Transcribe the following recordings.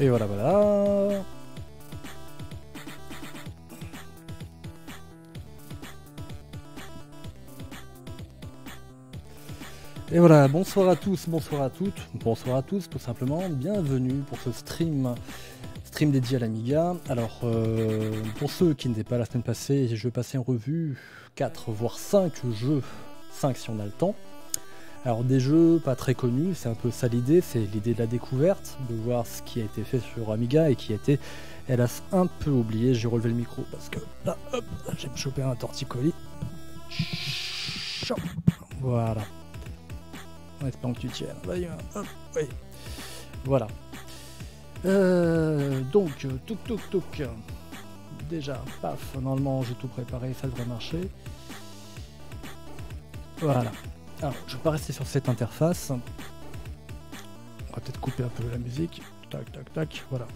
Et voilà, voilà. Et voilà, bonsoir à tous, bonsoir à toutes, bonsoir à tous tout simplement, bienvenue pour ce stream dédié à l'Amiga. Alors, pour ceux qui n'étaient pas la semaine passée, je passais en revue 4 voire 5 jeux, 5 si on a le temps. Alors des jeux pas très connus, c'est un peu ça l'idée, c'est l'idée de la découverte, de voir ce qui a été fait sur Amiga et qui a été, hélas, un peu oublié. J'ai relevé le micro parce que là, hop, j'ai chopé un torticolis. Voilà. En espérant que tu tiennes. Hop, oui. Voilà. Donc, touc touc touc. Déjà, paf, normalement j'ai tout préparé, ça devrait marcher. Voilà. Alors, je vais pas rester sur cette interface. On va peut-être couper un peu la musique. Tac, tac, tac, voilà.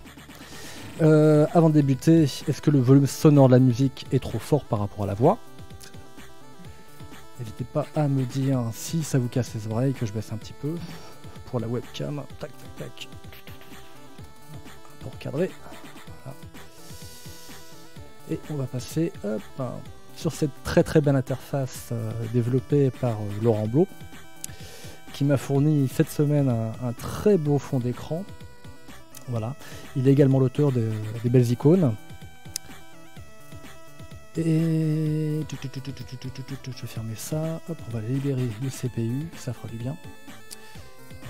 Avant de débuter, est-ce que le volume sonore de la musique est trop fort par rapport à la voix? N'hésitez pas à me dire si ça vous casse les oreilles, que je baisse un petit peu pour la webcam. Tac, tac, tac. Pour cadrer. Voilà. Et on va passer hop, sur cette très belle interface développée par Laurent Blot, qui m'a fourni cette semaine un très beau fond d'écran. Voilà. Il est également l'auteur des belles icônes. Et je vais fermer ça, hop, on va libérer le CPU, ça fera du bien.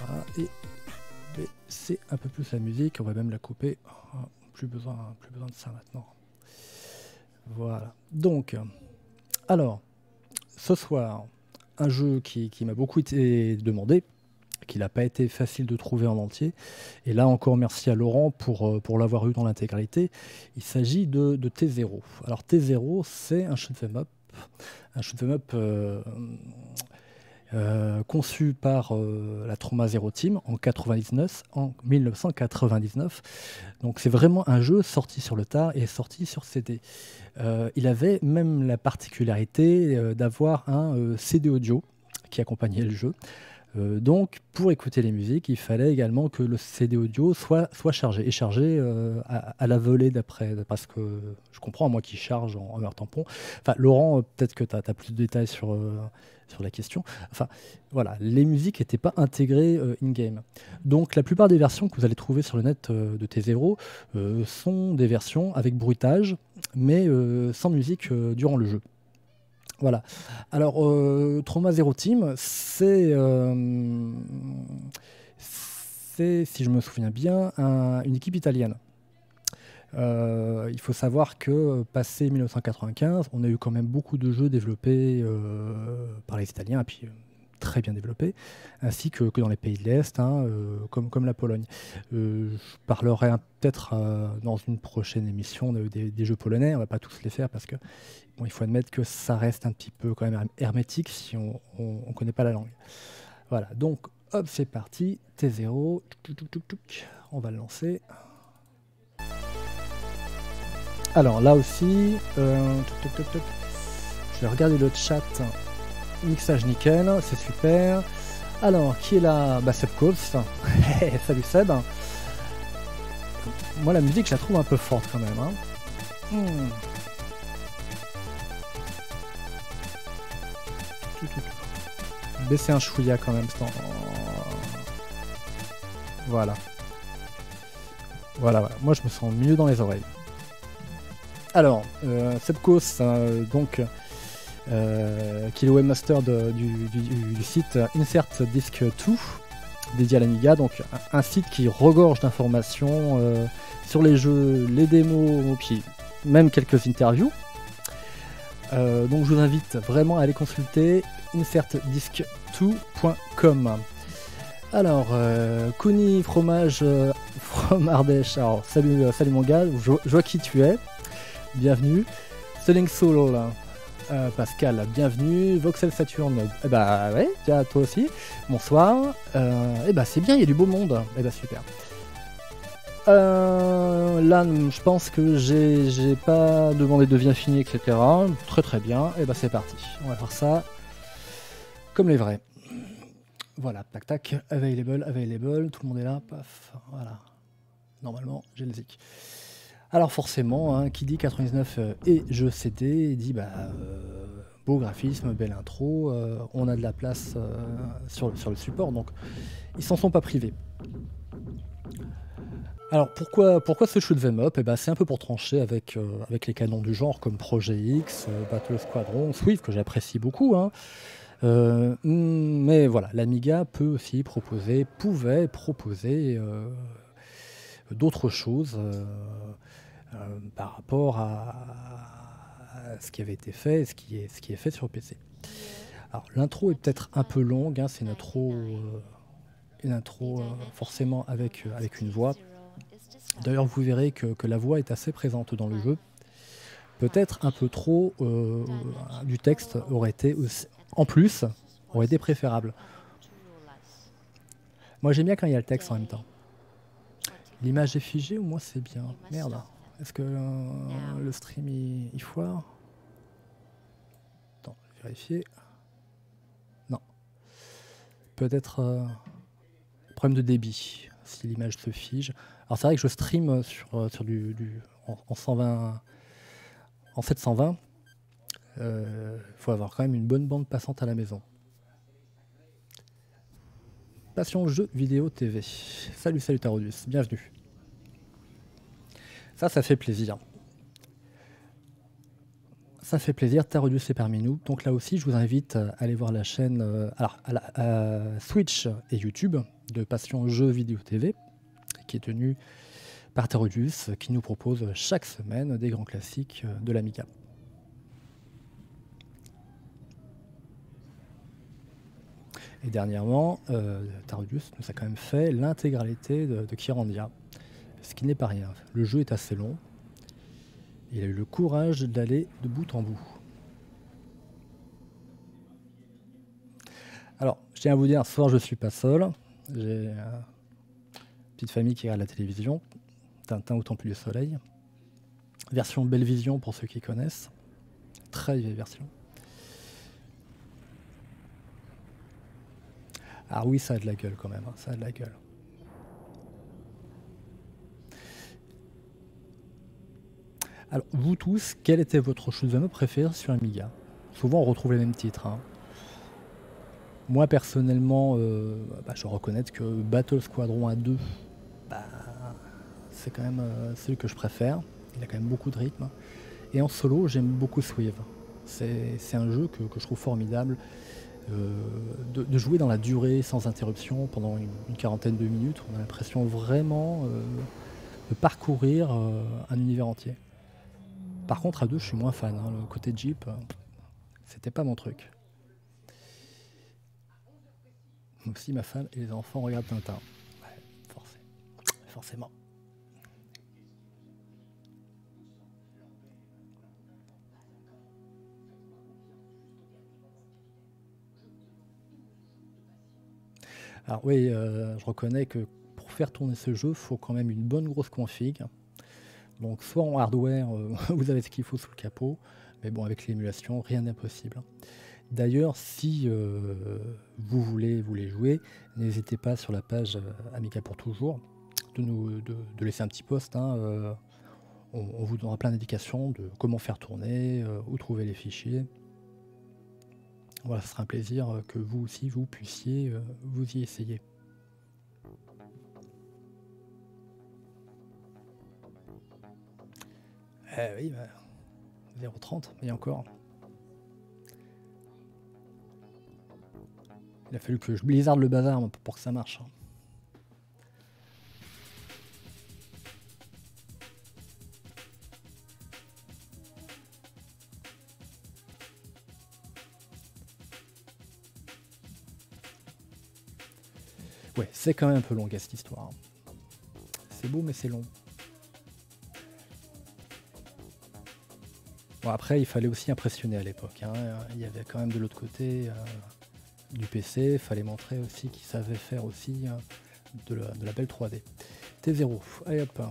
Voilà, et baisser un peu plus la musique, on va même la couper. Oh, plus besoin de ça maintenant. Voilà, donc, alors, ce soir, un jeu qui m'a beaucoup été demandé, qu'il n'a pas été facile de trouver en entier. Et là encore, merci à Laurent pour l'avoir eu dans l'intégralité. Il s'agit de T-Zer0. Alors T-Zer0, c'est un shoot'em up, conçu par la Troma Zero Team en 1999. Donc c'est vraiment un jeu sorti sur le tard et sorti sur CD. Il avait même la particularité d'avoir un CD audio qui accompagnait le jeu. Donc, pour écouter les musiques, il fallait également que le CD audio soit chargé. Et chargé à la volée, d'après ce que je comprends, moi qui charge en meilleur tampon. Enfin, Laurent, peut-être que tu as plus de détails sur la question. Enfin, voilà, les musiques n'étaient pas intégrées in-game. Donc, la plupart des versions que vous allez trouver sur le net de T-Zer0 sont des versions avec bruitage, mais sans musique durant le jeu. Voilà. Alors, Troma Zero Team, c'est, si je me souviens bien, une équipe italienne. Il faut savoir que, passé 1995, on a eu quand même beaucoup de jeux développés par les Italiens, et puis très bien développés, ainsi que dans les pays de l'Est, hein, comme la Pologne. Je parlerai peut-être dans une prochaine émission des jeux polonais, on ne va pas tous les faire parce que... Bon, il faut admettre que ça reste un petit peu quand même hermétique si on ne connaît pas la langue. Voilà, donc hop, c'est parti. T-Zer0, on va le lancer. Alors là aussi, je vais regarder le chat. Mixage nickel, c'est super. Alors, qui est là? Bah, Seb Kops. Salut Seb. Moi, la musique, je la trouve un peu forte quand même. Hein. Baisser un chouïa quand même. Voilà. Voilà. Moi, je me sens mieux dans les oreilles. Alors, Sebkos, donc, qui est le webmaster du site Insert Disc 2, dédié à l'Amiga. Donc, un site qui regorge d'informations sur les jeux, les démos, puis même quelques interviews. Donc je vous invite vraiment à aller consulter insertdisc2.com. Alors, Kuni Fromage from Ardèche, alors salut mon gars, je vois qui tu es, bienvenue. Selling Soul, Pascal, bienvenue. Voxel Saturne, eh bah ouais, tiens, toi aussi, bonsoir. Eh bah c'est bien, il y a du beau monde, eh bah super. Là, je pense que j'ai pas demandé de bien fini, etc. Très bien. Et ben c'est parti. On va faire ça comme les vrais. Voilà, tac tac. Available, available. Tout le monde est là. Paf. Voilà. normalement j'ai le ZIC. Alors forcément, hein, qui dit 99 et jeux CD, dit bah, beau graphisme, belle intro, on a de la place sur le support, donc ils s'en sont pas privés. Alors pourquoi ce shoot'em up? Eh ben, c'est un peu pour trancher avec, avec les canons du genre comme Projet X, Battle Squadron, Swift, que j'apprécie beaucoup, hein. Mais voilà, l'Amiga pouvait proposer d'autres choses par rapport à ce qui avait été fait et ce qui est fait sur PC. Alors l'intro est peut-être un peu longue, hein, c'est une intro forcément avec une voix. D'ailleurs vous verrez que la voix est assez présente dans le jeu. Peut-être un peu trop du texte aurait été aussi, en plus, aurait été préférable. Moi j'aime bien quand il y a le texte en même temps. L'image est figée, au moins c'est bien. Merde. Est-ce que le stream il foire? Attends, je vais vérifier. Non. Peut-être problème de débit, si l'image se fige. Alors c'est vrai que je stream en 720. Faut avoir quand même une bonne bande passante à la maison. Passion jeu vidéo TV. Salut Tarodus, bienvenue. Ça fait plaisir. Ça fait plaisir, Tarodus est parmi nous. Donc là aussi, je vous invite à aller voir la chaîne à Twitch et YouTube de Passion jeu vidéo TV, qui est tenue par Tarodus, qui nous propose chaque semaine des grands classiques de l'Amiga. Et dernièrement, Tarodius nous a quand même fait l'intégralité de Kirandia, ce qui n'est pas rien. Le jeu est assez long. Il a eu le courage d'aller de bout en bout. Alors, je tiens à vous dire, ce soir je ne suis pas seul. J'ai une petite famille qui regarde la télévision. Tintin au Temple du Soleil. Version Belle Vision pour ceux qui connaissent. Très vieille version. Ah oui, ça a de la gueule quand même, hein, ça a de la gueule. Alors, vous tous, quel était votre shoot'em up préféré sur Amiga? Souvent, on retrouve les mêmes titres, hein. Moi, personnellement, je reconnais que Battle Squadron A2, c'est quand même celui que je préfère. Il a quand même beaucoup de rythme. Et en solo, j'aime beaucoup Swift. C'est un jeu que je trouve formidable. De jouer dans la durée sans interruption pendant une quarantaine de minutes, on a l'impression vraiment de parcourir un univers entier. Par contre, à deux, je suis moins fan, hein. Le côté Jeep, c'était pas mon truc. Donc si ma femme et les enfants regardent Tintin, ouais, forcément. Alors oui, je reconnais que pour faire tourner ce jeu, il faut quand même une bonne grosse config. Donc soit en hardware, vous avez ce qu'il faut sous le capot, mais bon, avec l'émulation, rien d'impossible. D'ailleurs, si vous voulez jouer, n'hésitez pas sur la page Amiga pour toujours de laisser un petit post, hein, on vous donnera plein d'indications de comment faire tourner, où trouver les fichiers. Voilà, ce sera un plaisir que vous aussi, vous puissiez vous y essayer. Oui, bah, 0,30, mais encore. Il a fallu que je blizzarde le bazar pour que ça marche. Ouais, c'est quand même un peu long, cette histoire. C'est beau, mais c'est long. Bon, après, il fallait aussi impressionner à l'époque, hein. Il y avait quand même de l'autre côté du PC, il fallait montrer aussi qu'ils savaient faire aussi de la belle 3D. T-Zer0, allez hop.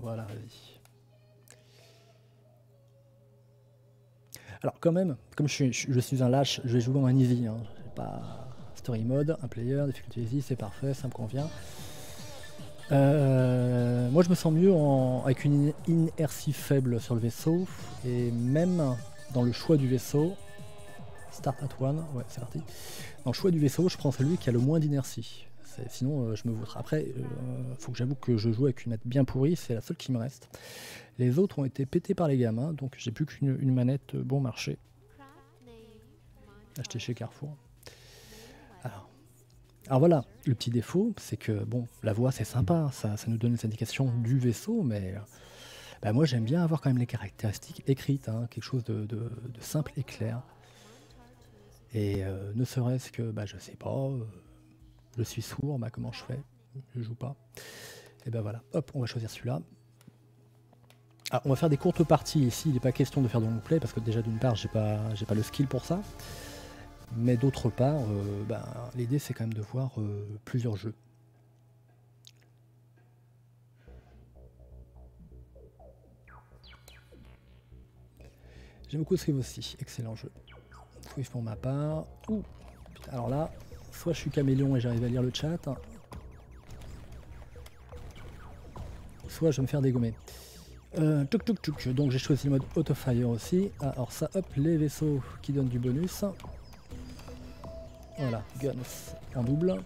Voilà, vas-y. Alors quand même, comme je suis un lâche, je vais jouer en easy, hein. C'est pas story mode, un player, difficulté easy, c'est parfait, ça me convient. Moi je me sens mieux avec une inertie faible sur le vaisseau, et même dans le choix du vaisseau, start at one, ouais c'est parti, dans le choix du vaisseau je prends celui qui a le moins d'inertie, sinon je me vautre. Après faut que j'avoue que je joue avec une manette bien pourrie, c'est la seule qui me reste, les autres ont été pétés par les gamins, donc j'ai plus qu'une manette bon marché, achetée chez Carrefour. Alors voilà, le petit défaut, c'est que bon, la voix c'est sympa, ça nous donne les indications du vaisseau, mais bah moi j'aime bien avoir quand même les caractéristiques écrites, hein, quelque chose de simple et clair. Et ne serait-ce que, bah je sais pas, je suis sourd, bah comment je fais? Je joue pas. Et ben voilà, hop, on va choisir celui-là. Ah, on va faire des courtes parties ici, il n'est pas question de faire de long play, parce que déjà d'une part j'ai pas le skill pour ça. Mais d'autre part, bah, l'idée c'est quand même de voir plusieurs jeux. J'aime beaucoup Swift aussi, excellent jeu. Swift pour ma part. Ouh. Alors là, soit je suis caméléon et j'arrive à lire le chat, soit je vais me faire dégommer. Donc j'ai choisi le mode auto-fire aussi. Ah, alors ça, hop, les vaisseaux qui donnent du bonus. Voilà, guns en double.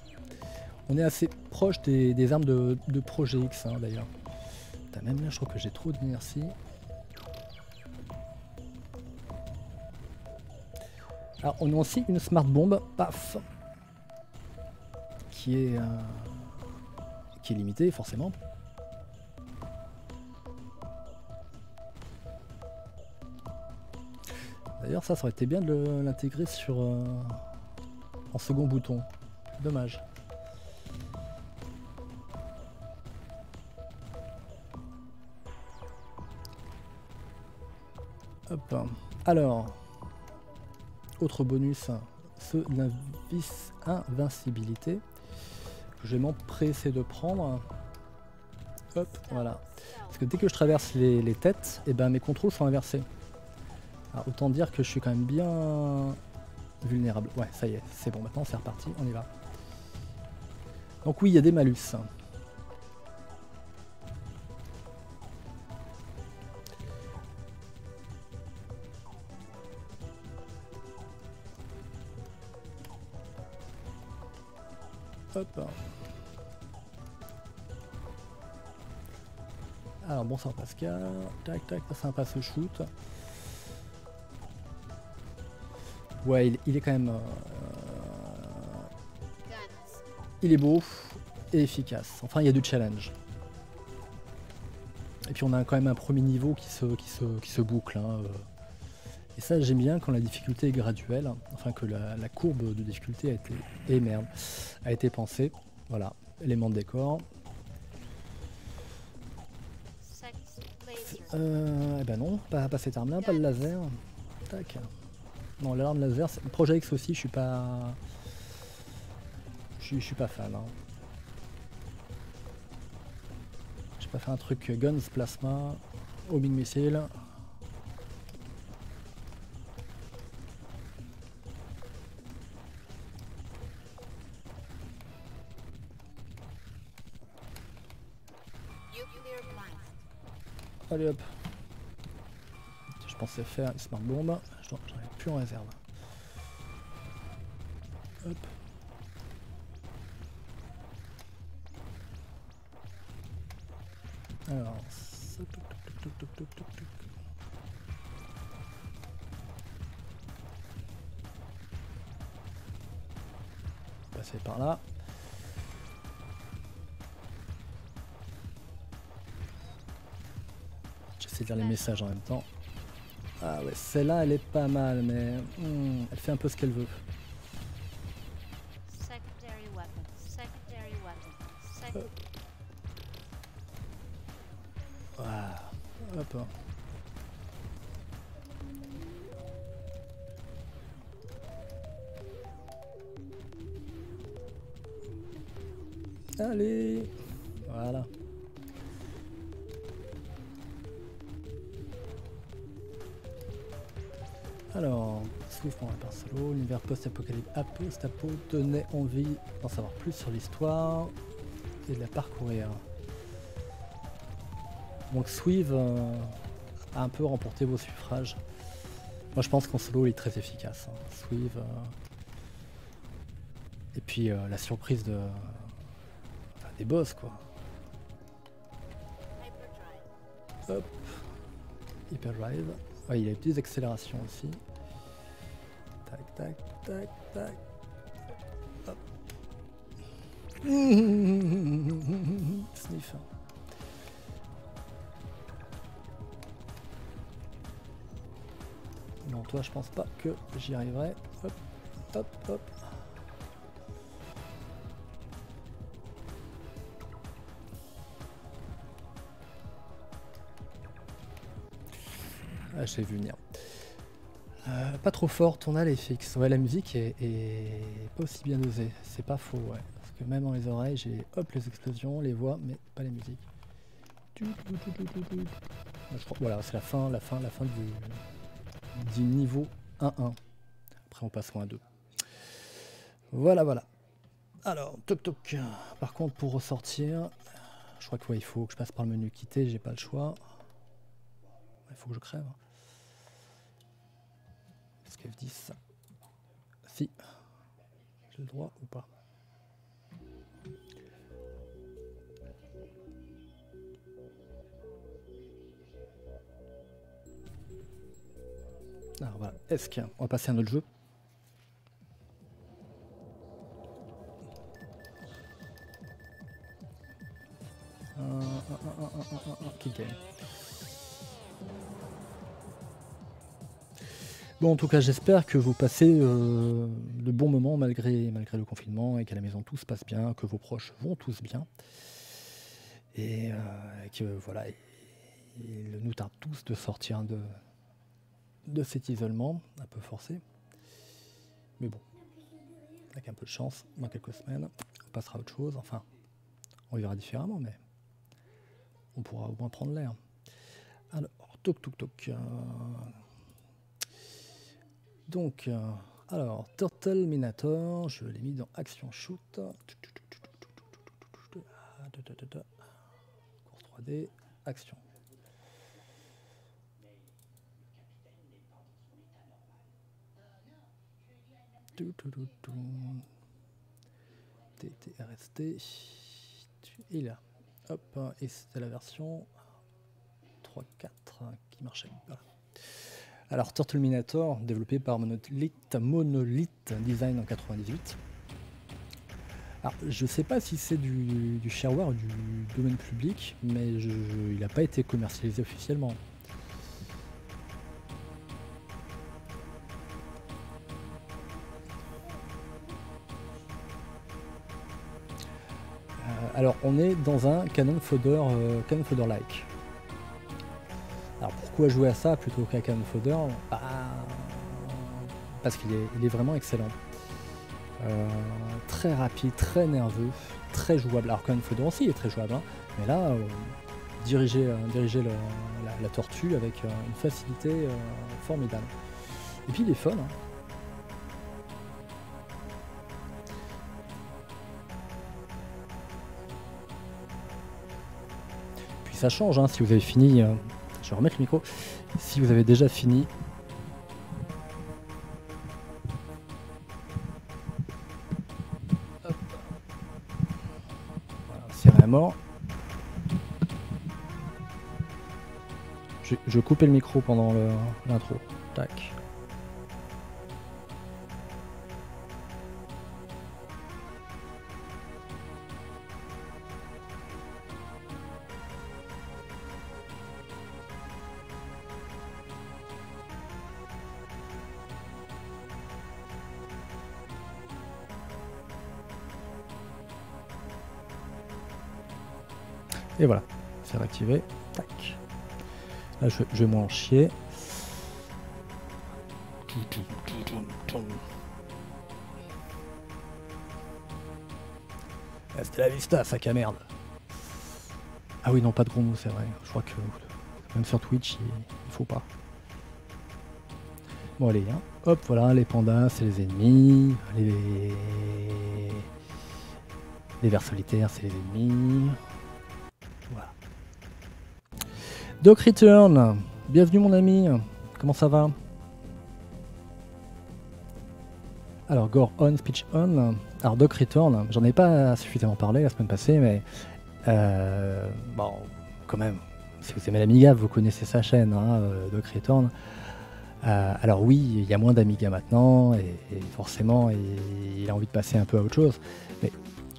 On est assez proche des armes de Projet X, hein, d'ailleurs. Putain, même là, je trouve que j'ai trop d'inertie. Alors, on a aussi une smart bombe, paf, qui est limitée, forcément. D'ailleurs, ça aurait été bien de l'intégrer sur... en second bouton, dommage. Hop. Alors, autre bonus, ceux de l'invincibilité. Je vais m'empresser de prendre. Hop, voilà. Parce que dès que je traverse les têtes, et ben mes contrôles sont inversés. Alors, autant dire que je suis quand même bien vulnérable. Ouais, ça y est, c'est bon, maintenant c'est reparti, on y va. Donc oui, il y a des malus. Hop. Alors bonsoir Pascal. Tac tac, c'est sympa ce shoot. Ouais, il est quand même... il est beau et efficace. Enfin, il y a du challenge. Et puis on a quand même un premier niveau qui se boucle. Hein. Et ça, j'aime bien quand la difficulté est graduelle. Enfin, que la courbe de difficulté a été pensée. Voilà, élément de décor. Eh ben non, pas cette arme-là, pas le laser. Tac. Non, l'alarme laser, Projet X aussi, je suis pas fan. Hein. J'ai pas fait un truc guns, plasma, homing missile. Allez hop. Je pensais faire une smart bomb. J'en ai plus en réserve. Hop. Alors, passer par là. J'essaie de lire les messages en même temps. Ah ouais, celle-là elle est pas mal, mais elle fait un peu ce qu'elle veut. Hop. Hop. Allez, voilà. fou, je prends un solo. L'univers post-apo donnait envie d'en savoir plus sur l'histoire et de la parcourir. Donc Swift a un peu remporté vos suffrages. Moi je pense qu'en solo il est très efficace. Hein. Swift. Et puis la surprise de... enfin, des boss quoi. Hop. Hyperdrive. Ouais, il a des accélérations aussi. Tac, tac, tac, tac. Hop. Sniff. Non, toi, je pense pas que j'y arriverai. Hop, hop, hop. Ah, je l'ai vu venir. Pas trop fort, ton les fixe. Ouais, la musique est pas aussi bien dosée. C'est pas faux, ouais. Parce que même dans les oreilles, j'ai hop les explosions, les voix, mais pas la musique. Je crois, voilà, c'est la fin du niveau 1-1. Après, on passe au 1-2. Voilà, voilà. Alors, toc toc. Par contre, pour ressortir, je crois que ouais, il faut que je passe par le menu quitter. J'ai pas le choix. Il faut que je crève. Parce que F10, si, j'ai le droit ou pas. Alors voilà, est-ce qu'on va passer à un autre jeu. Kick game. Bon, en tout cas, j'espère que vous passez de bons moments malgré le confinement et qu'à la maison tout se passe bien, que vos proches vont tous bien et que voilà, il nous tarde tous de sortir de cet isolement un peu forcé. Mais bon, avec un peu de chance, dans quelques semaines, on passera à autre chose. Enfin, on vivra différemment, mais on pourra au moins prendre l'air. Alors, toc toc toc. Donc, alors, Turteminator, je l'ai mis dans Action Shoot. Course 3D, action. TTRST. Et là, hop, et c'était la version 3.4 qui marchait. Voilà. Alors, Turteminator, développé par Monolith Design en 98. Alors, je ne sais pas si c'est du shareware ou du domaine public, mais il n'a pas été commercialisé officiellement. Alors, on est dans un Cannon Fodder like. Alors pourquoi jouer à ça plutôt qu'à Cannon Fodder? Bah, parce qu'il est vraiment excellent. Très rapide, très nerveux, très jouable. Alors Cannon Fodder aussi il est très jouable, hein, mais là, diriger la tortue avec une facilité formidable. Et puis il est fun. Hein. Puis ça change, hein, si vous avez fini... Je vais remettre le micro. Si vous avez déjà fini. Hop. Voilà, c'est rien à mort. Je coupais le micro pendant l'intro. Tac. Et voilà, c'est réactivé. Tac. Là, je vais m'en chier. Ah, c'était la vista, sac à merde. Ah oui, non, pas de gros mots, c'est vrai. Je crois que même sur Twitch, il faut pas. Bon allez, hein. Hop, voilà, les pandas c'est les ennemis, les vers solitaires c'est les ennemis. Voilà. Doc Return, bienvenue mon ami, comment ça va? Alors Gore On, Speech On, alors Doc Return, j'en ai pas suffisamment parlé la semaine passée, mais bon, quand même, si vous aimez l'Amiga, vous connaissez sa chaîne, hein, Doc Return. Alors oui, il y a moins d'Amiga maintenant, et forcément, il a envie de passer un peu à autre chose, mais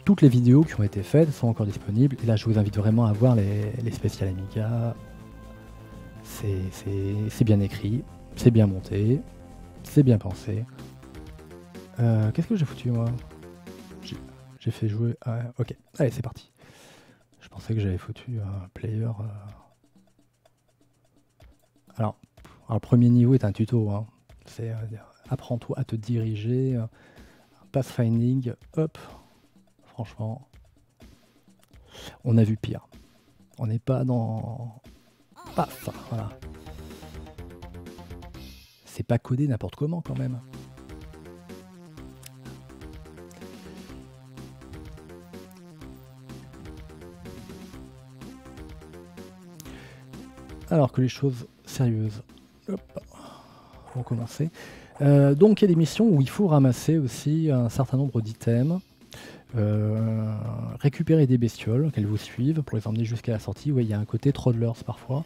toutes les vidéos qui ont été faites sont encore disponibles, et là je vous invite vraiment à voir les spéciales Amiga, c'est bien écrit, c'est bien monté, c'est bien pensé. Qu'est-ce que j'ai foutu moi? J'ai fait jouer... Ah, ok, allez c'est parti. Je pensais que j'avais foutu un player... Alors le premier niveau est un tuto, hein. C'est apprends-toi à te diriger, pathfinding, hop, franchement, on a vu pire. On n'est pas dans... Paf, voilà. C'est pas codé n'importe comment quand même. Alors que les choses sérieuses, hop, on va commencer. Donc il y a des missions où il faut ramasser aussi un certain nombre d'items, récupérer des bestioles qu'elles vous suivent pour les emmener jusqu'à la sortie. Oui, il y a un côté Troddlers parfois.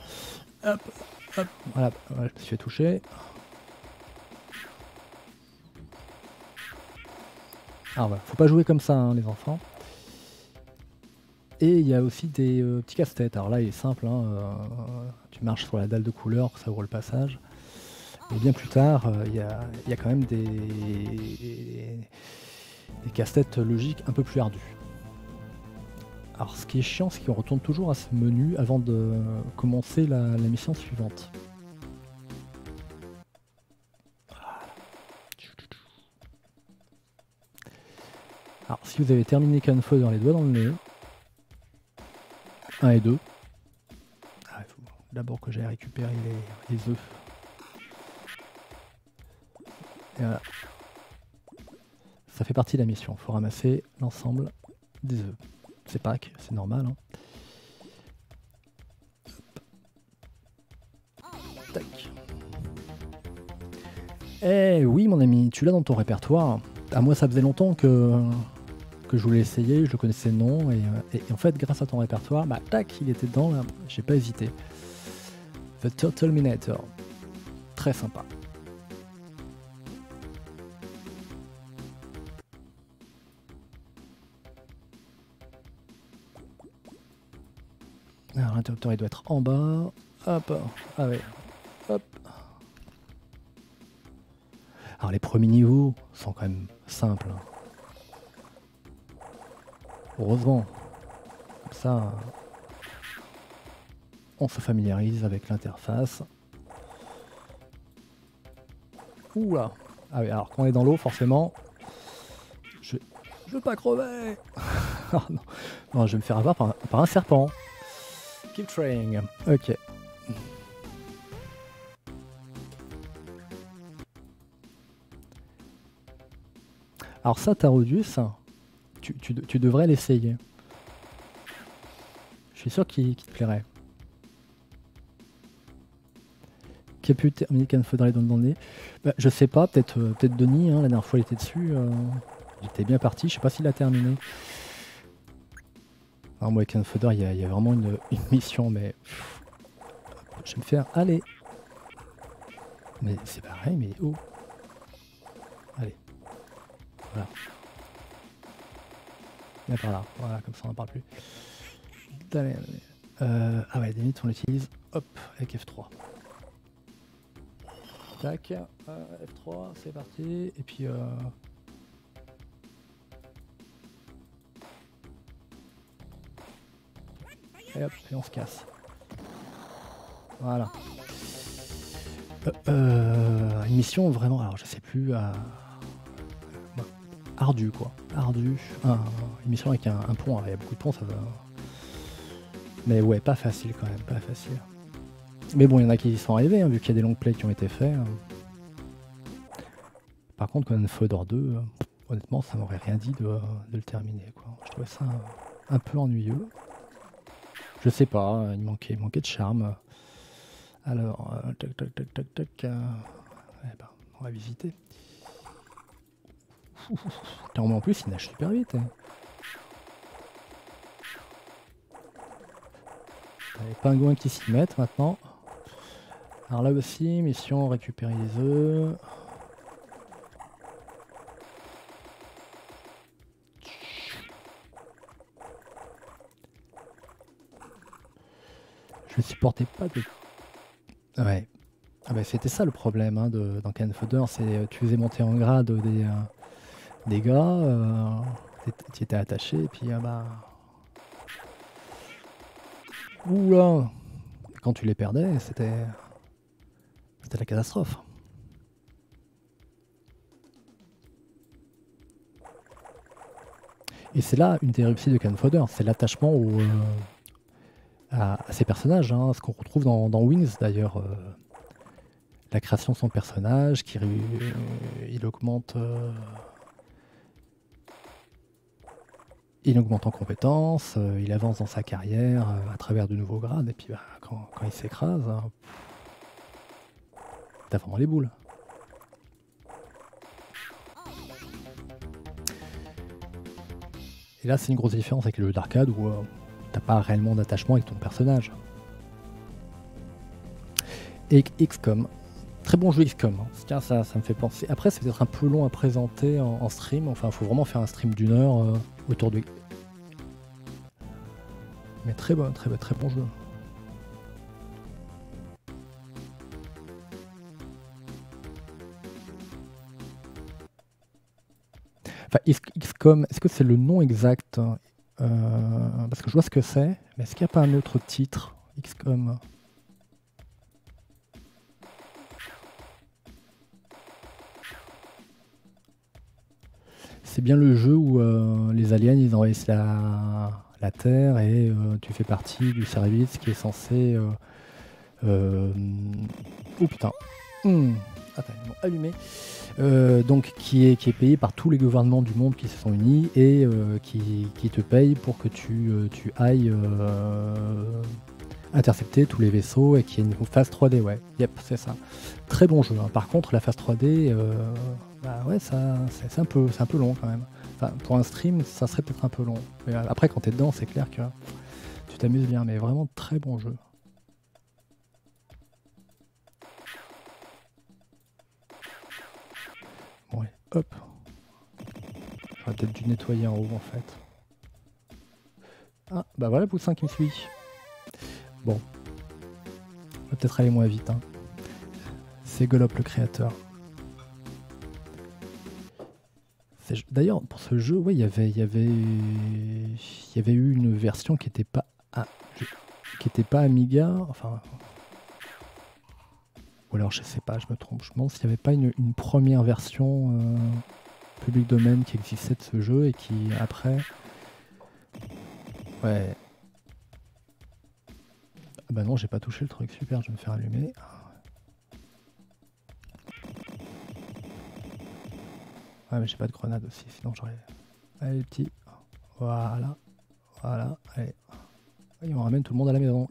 Hop, hop, voilà, je me suis fait toucher. Alors voilà, faut pas jouer comme ça hein, les enfants. Et il y a aussi des petits casse-têtes. Alors là, il est simple. Hein, tu marches sur la dalle de couleur, ça ouvre le passage. Et bien plus tard, il y a quand même des casse-têtes logiques un peu plus ardues. Alors ce qui est chiant, c'est qu'on retourne toujours à ce menu avant de commencer la mission suivante. Alors si vous avez terminé Cannon Fodder dans les doigts dans le nez, 1 et 2. Ah, il faut d'abord que j'aille récupérer les œufs. Et voilà. Ça fait partie de la mission. Il faut ramasser l'ensemble des œufs. C'est Pâques, c'est normal. Hein. Tac. Eh oui, mon ami, tu l'as dans ton répertoire. Ah, moi, ça faisait longtemps que je voulais essayer, je le connaissais non, et en fait grâce à ton répertoire, bah tac, il était dedans là, j'ai pas hésité. The Turteminator, très sympa. Alors l'interrupteur il doit être en bas, hop, ah ouais, hop. Alors les premiers niveaux sont quand même simples. Heureusement, comme ça, on se familiarise avec l'interface. Oula! Ah oui, alors quand on est dans l'eau, forcément, je veux pas crever! Ah non. Non, je vais me faire avoir par un serpent. Keep trying. Ok. Alors ça, Tarodius. Tu devrais l'essayer. Je suis sûr qu'il te plairait. Qui a pu terminer Cannon Fodder dans le nez? Bah, je sais pas, peut-être Denis, hein, la dernière fois il était dessus. Il était bien parti, je sais pas s'il a terminé. Non, moi avec Cannon Fodder, il y a vraiment une mission, mais. Je vais me faire. Allez! Mais c'est pareil, mais oh! Allez. Voilà. Ah, par là, voilà, comme ça on n'en parle plus. Ah ouais, des minutes on l'utilise, hop, avec F3. Tac, F3, c'est parti, et puis... Et hop, et on se casse. Voilà. Une mission vraiment, alors je sais plus... Ardu quoi, ardu, une mission avec un pont, il y a beaucoup de ponts, ça va. Mais ouais, pas facile quand même, pas facile. Mais bon, il y en a qui y sont arrivés, hein, vu qu'il y a des longues plays qui ont été faits. Par contre, Cannon Fodder 2, honnêtement, ça m'aurait rien dit de le terminer, quoi. Je trouvais ça un peu ennuyeux. Je sais pas, il manquait de charme. Alors, tac. Eh ben, on va visiter. En plus, il nage super vite. Hein. Les pingouins qui s'y mettent maintenant. Alors là aussi, mission récupérer les œufs. Je supportais pas de... Ouais. Ah bah c'était ça le problème hein, dans Cannon Fodder, c'est tu faisais monter en grade des gars, tu étais attaché et puis bah... Oula, quand tu les perdais, c'était la catastrophe. Et c'est là une des réussites de Cannon Fodder, c'est l'attachement à ces personnages, hein, ce qu'on retrouve dans Wings d'ailleurs. La création de son personnage, il augmente en compétences, il avance dans sa carrière à travers de nouveaux grades, et puis bah, quand il s'écrase, hein, t'as vraiment les boules. Et là, c'est une grosse différence avec le jeu d'arcade où t'as pas réellement d'attachement avec ton personnage. Et XCOM, très bon jeu XCOM, hein. Tiens, ça me fait penser. Après, c'est peut-être un peu long à présenter en stream, enfin, il faut vraiment faire un stream d'une heure autour de... Mais très bon jeu. Enfin, XCOM, est-ce que c'est le nom exact parce que je vois ce que c'est, mais est-ce qu'il n'y a pas un autre titre XCOM? C'est bien le jeu où les aliens ils envahissent la Terre et tu fais partie du service qui est censé... Oh putain. Attends, ils m'ont allumé. Donc qui est payé par tous les gouvernements du monde qui se sont unis et qui te paye pour que tu ailles intercepter tous les vaisseaux et qu'il y ait une phase 3D. Ouais, yep, c'est ça. Très bon jeu. Hein. Par contre, la phase 3D... Bah ouais, c'est un peu long quand même. Enfin, pour un stream, ça serait peut-être un peu long. Mais après, quand t'es dedans, c'est clair que tu t'amuses bien. Mais vraiment, très bon jeu. Bon, allez, hop. J'aurais peut-être dû nettoyer en haut, en fait. Ah, bah voilà, Poussin qui me suit. Bon. On va peut-être aller moins vite. Hein. C'est Golop, le créateur. D'ailleurs, pour ce jeu, ouais, il y avait eu une version qui n'était pas, Amiga, enfin... Ou alors, je sais pas, je me trompe, je me demande s'il n'y avait pas une première version public domaine qui existait de ce jeu et qui, après... Ouais... Ah bah non, j'ai pas touché le truc, super, je vais me faire allumer... Ah mais j'ai pas de grenade aussi, sinon j'aurais... Allez les petits, voilà, voilà, allez. Et on ramène tout le monde à la maison.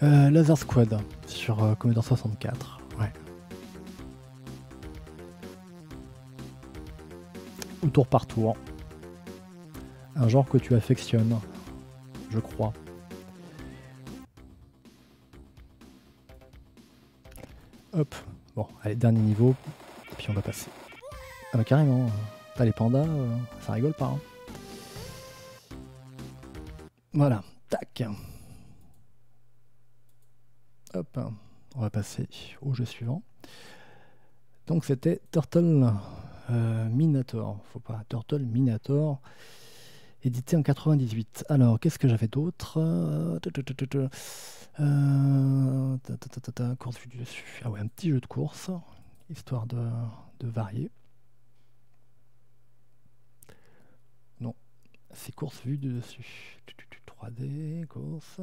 Laser Squad sur Commodore 64, ouais. Ou tour par tour. Un genre que tu affectionnes, je crois. Hop, bon, allez, dernier niveau, et puis on va passer. Ah bah carrément, t'as les pandas, ça rigole pas. Hein. Voilà, tac. Hop, on va passer au jeu suivant. Donc c'était Turteminator, faut pas, Turteminator, édité en 98. Alors, qu'est-ce que j'avais d'autre? Course vue du dessus. Ah ouais, un petit jeu de course, histoire de varier. Non, c'est course vue du dessus. 3D, course.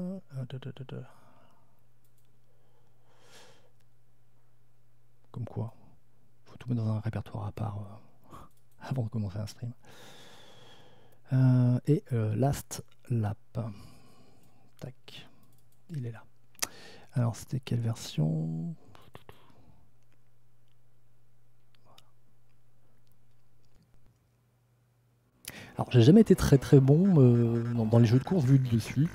Comme quoi, faut tomber dans un répertoire à part avant de commencer un stream. Last Lap. Tac. Il est là. Alors, c'était quelle version ? Alors, j'ai jamais été très bon dans les jeux de course vu de dessus.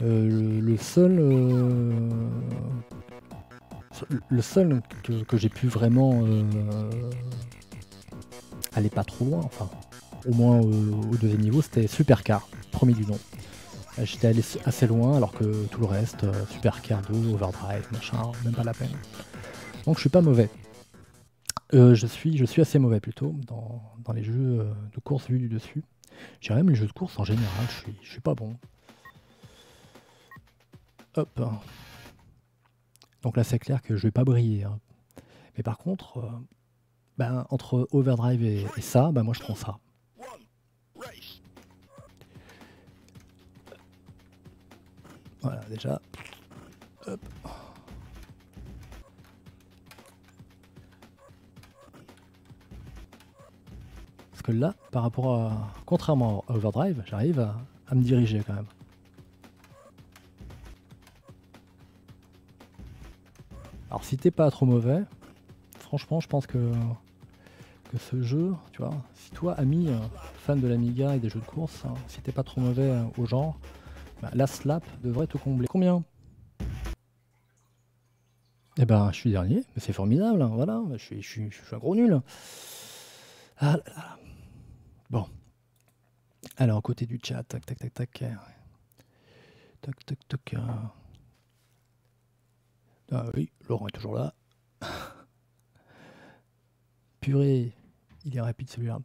Le seul que j'ai pu vraiment aller pas trop loin, enfin, au moins au deuxième niveau, c'était Supercar, premier du nom. J'étais allé assez loin, alors que tout le reste, Supercar 2, Overdrive, machin, même pas la peine. Donc je suis pas mauvais. Je suis assez mauvais plutôt dans les jeux de course vus du dessus. J'ai même les jeux de course en général, je suis pas bon. Hop. Donc là c'est clair que je vais pas briller. Hein. Mais par contre, entre Overdrive et ça, moi je prends ça. Voilà déjà. Hop. Là, par rapport à, contrairement à Overdrive, j'arrive à me diriger quand même. Alors si t'es pas trop mauvais, franchement je pense que ce jeu, tu vois, si toi ami, fan de l'Amiga et des jeux de course, hein, si t'es pas trop mauvais au genre, la slap devrait te combler. Combien? Eh ben je suis dernier, mais c'est formidable, hein, voilà, je suis un gros nul. Ah là là. Bon, alors côté du chat, tac tac tac tac, tac tac tac. Ah oui, Laurent est toujours là. Purée, il est rapide celui-là.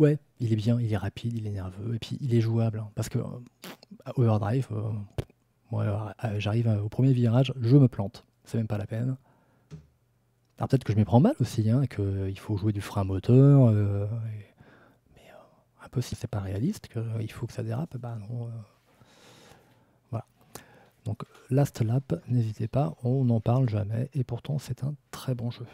Ouais, il est bien, il est rapide, il est nerveux et puis il est jouable. Hein, parce que à Overdrive, moi j'arrive au premier virage, je me plante, c'est même pas la peine. Alors peut-être que je m'y prends mal aussi, hein, qu'il faut jouer du frein moteur. Un peu si c'est pas réaliste, qu'il faut que ça dérape, non. Voilà. Donc Last Lap, n'hésitez pas, on n'en parle jamais, et pourtant c'est un très bon jeu.